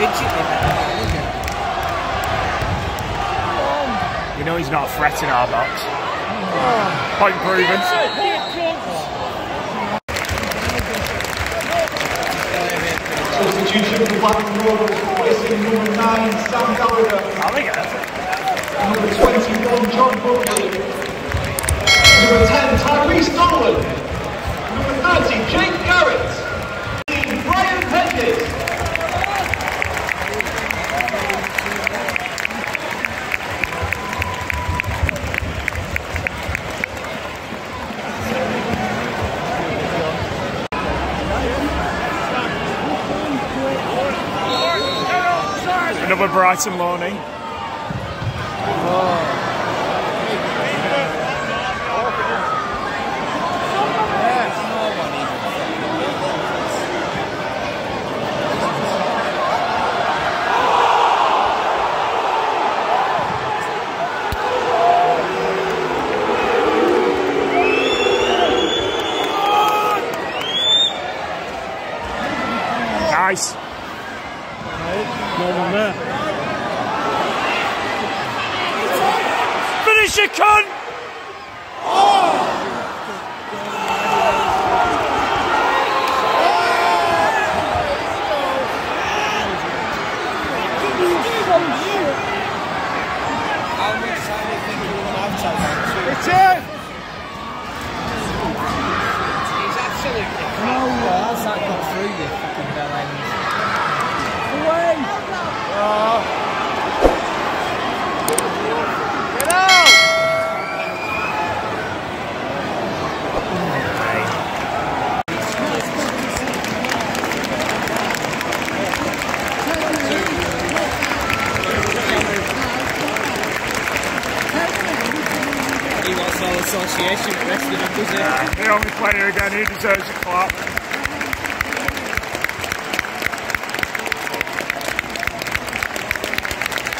midget in. You know he's not threatening our box. Oh. Point proven. Substitution for Black Road, replacing number 9, Sam Gallagher. Number 21, John Buckley. Number 10, Tyrese Dolan. Number 30, Jake Garrett. Another Brighton morning. Oh. Nice. There. Finish it, cunt! Association with the rest of them, does it? Yeah, the only player again who deserves a clap.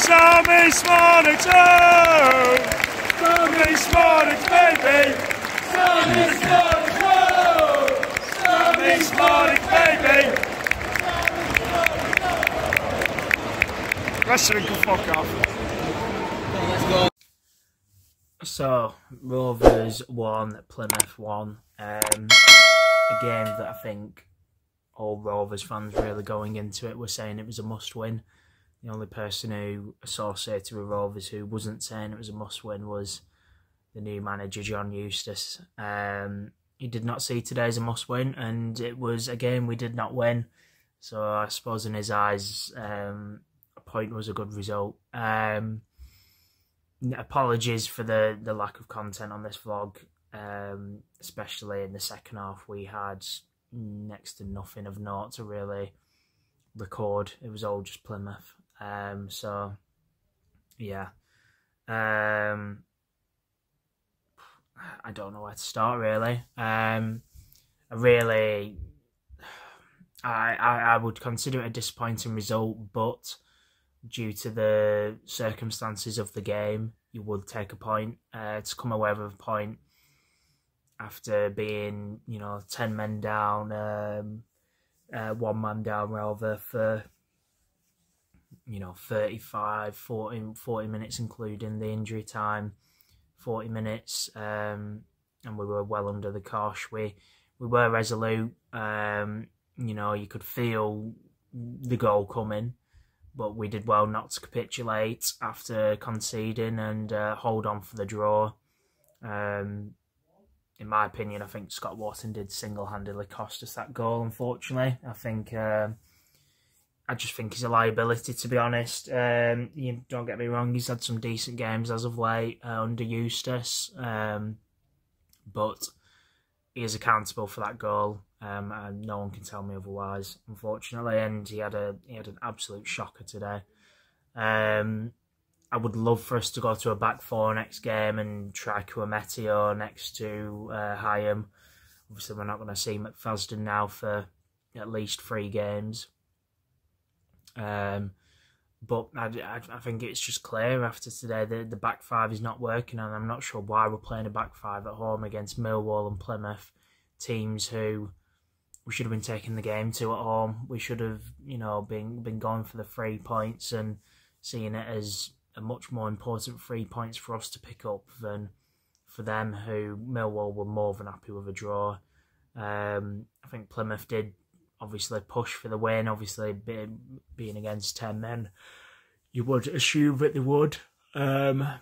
Sammie Szmodics! Oh! Sammie Szmodics, baby! Sammie Szmodics! Oh! Sammie Szmodics, baby! Rest of them can fuck off. Let's go. So, Rovers 1, Plymouth 1, a game that I think all Rovers fans really going into it were saying it was a must-win. The only person who I saw say to Rovers who wasn't saying it was a must-win was the new manager, John Eustace. He did not see today as a must-win, and it was a game we did not win. So I suppose in his eyes, a point was a good result. Apologies for the lack of content on this vlog, especially in the second half. We had next to nothing of naught to really record. It was all just Plymouth. So, yeah. I don't know where to start, really. I would consider it a disappointing result, but due to the circumstances of the game, you would take a point. To come away with a point after being, 10 men down, one man down rather, for 35, 40 minutes including the injury time, 40 minutes, and we were well under the cosh. We were resolute. You could feel the goal coming, but we did well not to capitulate after conceding and hold on for the draw. In my opinion, I think Scott Wharton did single-handedly cost us that goal, unfortunately. I just think he's a liability, to be honest. You don't get me wrong, he's had some decent games as of late under Eustace, but he is accountable for that goal. And no one can tell me otherwise, unfortunately. And he had an absolute shocker today. I would love for us to go to a back four next game and try Koumetio next to Haim. Obviously, we're not going to see MacFadzean now for at least 3 games. But I think it's just clear after today that the back five is not working, and I'm not sure why we're playing a back five at home against Millwall and Plymouth, teams who we should have been taking the game to at home. We should have, you know, been going for the 3 points and seeing it as a much more important 3 points for us to pick up than for them, who Millwall were more than happy with a draw. I think Plymouth did obviously push for the win, obviously being against 10 men. You would assume that they would. Yeah,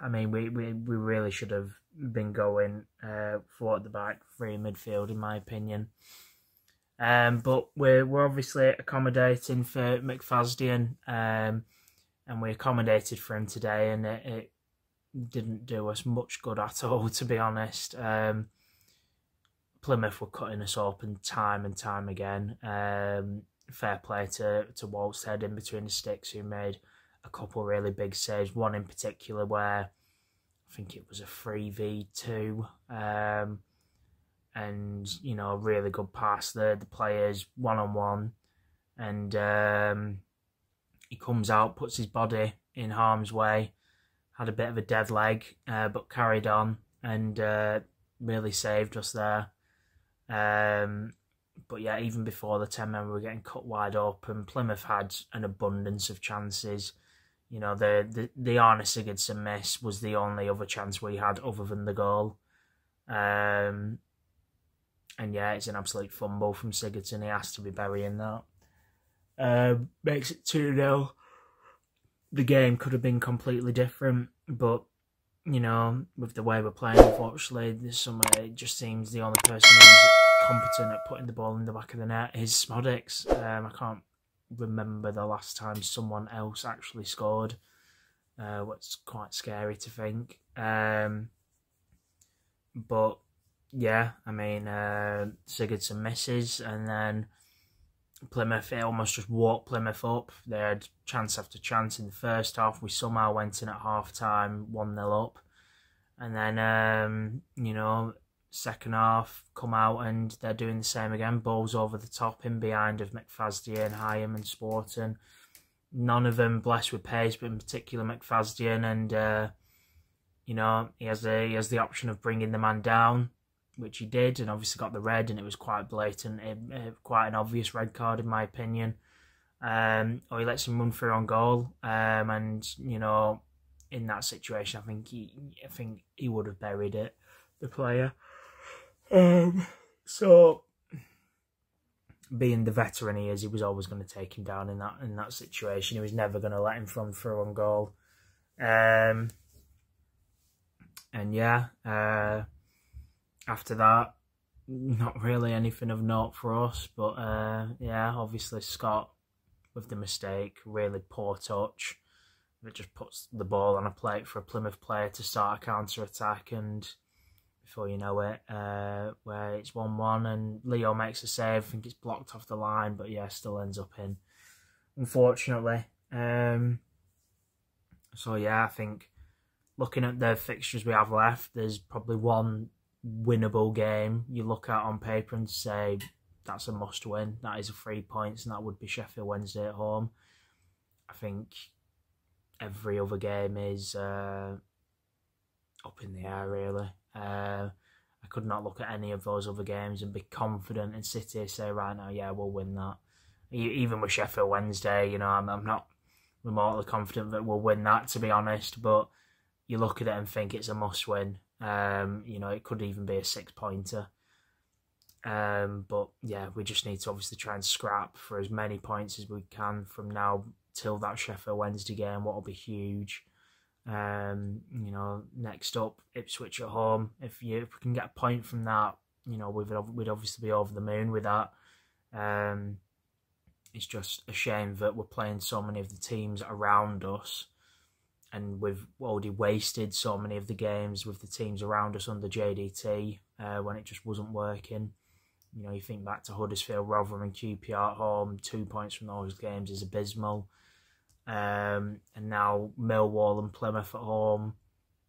I mean, we really should have been going four at the back, three in midfield, in my opinion. But we're obviously accommodating for MacFadzean, and we accommodated for him today, and it didn't do us much good at all, to be honest. Plymouth were cutting us open time and time again. Fair play to Waltzhead in between the sticks, who made a couple really big saves, one in particular where I think it was a 3v2, and, you know, a really good pass there, the players one-on-one, and he comes out, puts his body in harm's way, had a bit of a dead leg, but carried on and really saved us there. But yeah, even before the 10 men were getting cut wide open, Plymouth had an abundance of chances. You know, the Arnór Sigurðsson miss was the only other chance we had other than the goal. And yeah, it's an absolute fumble from Sigurðsson. He has to be burying that. Makes it 2-0. The game could have been completely different, but, you know, with the way we're playing, unfortunately, this summer, it just seems the only person who's competent at putting the ball in the back of the net is Szmodics. I can't remember the last time someone else actually scored. What's quite scary to think. But yeah, I mean, Sigurðsson misses, and then Plymouth, it almost just walked Plymouth up. They had chance after chance in the first half. We somehow went in at half time 1-0 up, and then you know, second half come out and they're doing the same again. Balls over the top in behind of MacFadzean and Haim and Sporton. None of them blessed with pace, but in particular MacFadzean, and you know, he has the option of bringing the man down, which he did, and obviously got the red, and it was quite blatant, quite an obvious red card in my opinion. Or he lets him run through on goal, and, you know, in that situation, I think he would have buried it, the player. So, being the veteran he is, he was always going to take him down in that situation. He was never going to let him run through on goal. And yeah, after that, not really anything of note for us, but yeah, obviously Scott with the mistake, really poor touch. It just puts the ball on a plate for a Plymouth player to start a counter attack, and before you know it, where it's 1-1, and Leo makes a save. I think it's blocked off the line, but yeah, still ends up in, unfortunately. So yeah, I think looking at the fixtures we have left, there's probably one winnable game you look at on paper and say that's a must win, that is a 3 points, and that would be Sheffield Wednesday at home. I think every other game is up in the air, really. I could not look at any of those other games and be confident in City, say right now, yeah, we'll win that. Even with Sheffield Wednesday, you know, I'm not remotely confident that we'll win that, to be honest, but you look at it and think it's a must win. You know, it could even be a 6-pointer. But yeah, we just need to obviously try and scrap for as many points as we can from now till that Sheffield Wednesday game, what will be huge. You know, next up, Ipswich at home. If we can get a point from that, you know, we'd obviously be over the moon with that. It's just a shame that we're playing so many of the teams around us, and we've already wasted so many of the games with the teams around us under JDT when it just wasn't working. You know, you think back to Huddersfield, Rotherham and QPR at home, 2 points from those games is abysmal. And now Millwall and Plymouth at home,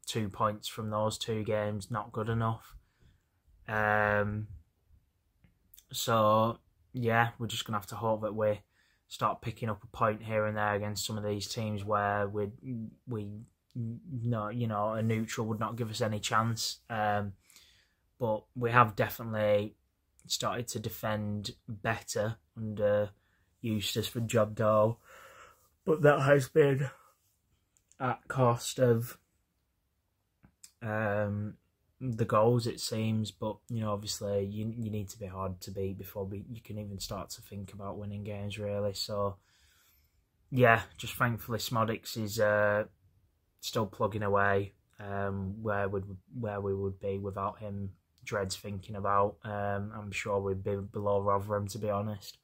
2 points from those two games, not good enough. So, yeah, we're just going to have to hope that we start picking up a point here and there against some of these teams where we no, you know, a neutral would not give us any chance. But we have definitely started to defend better under Eustace for John Doe. But that has been at cost of the goals, it seems. But, you know, obviously you need to be hard to beat before you can even start to think about winning games, really. So, yeah, just thankfully Szmodics is still plugging away where we would be without him. Dreads thinking about. I'm sure we'd be below Rotherham, to be honest.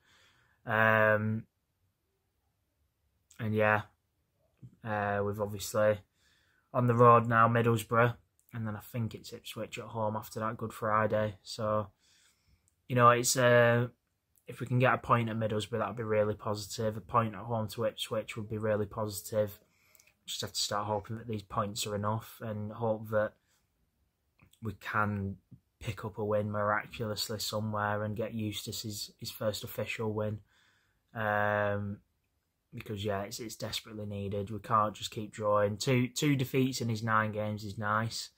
And yeah, we've obviously on the road now, Middlesbrough, and then I think it's Ipswich at home after that Good Friday. So, you know, it's if we can get a point at Middlesbrough, that'd be really positive. A point at home to Ipswich would be really positive. Just have to start hoping that these points are enough and hope that we can pick up a win miraculously somewhere and get Eustace his first official win. Because, yeah, it's desperately needed. We can't just keep drawing. Two defeats in his 9 games is nice.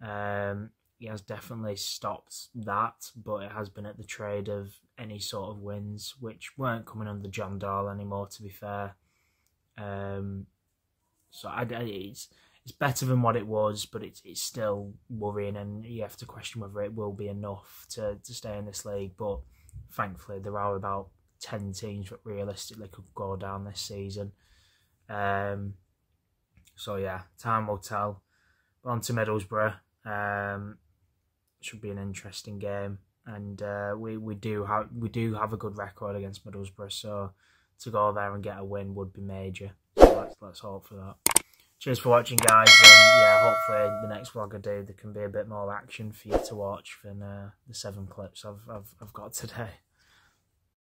He has definitely stopped that, but it has been at the trade of any sort of wins, which weren't coming under John Dahl anymore, to be fair. So it's better than what it was, but it's still worrying, and you have to question whether it will be enough to stay in this league. But thankfully, there are about 10 teams that realistically could go down this season. So yeah, time will tell. But on to Middlesbrough. Should be an interesting game, and we do have a good record against Middlesbrough. So to go there and get a win would be major. So let's hope for that. Cheers for watching, guys, and yeah, hopefully the next vlog I do there can be a bit more action for you to watch than the 7 clips I've got today.